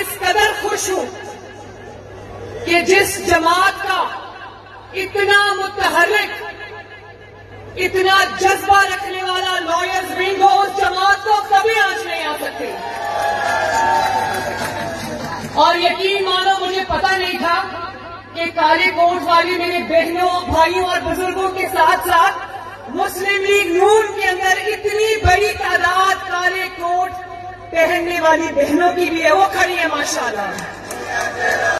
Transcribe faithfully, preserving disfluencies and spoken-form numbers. इस कदर खुश हूं कि जिस जमात का इतना मुतहर्रिक, इतना जज्बा रखने वाला लॉयर्स विंग हो, उस जमात को कभी आंच नहीं आ सकती। और यकीन मानो मुझे पता नहीं था कि काले कोट वाली मेरे बहनों, भाइयों और बुजुर्गों के साथ साथ मुस्लिम लीग नून के अंदर इतनी बड़ी तादाद काले कोट पहनने वाली बहनों की भी है। वो खड़ी है माशाल्लाह।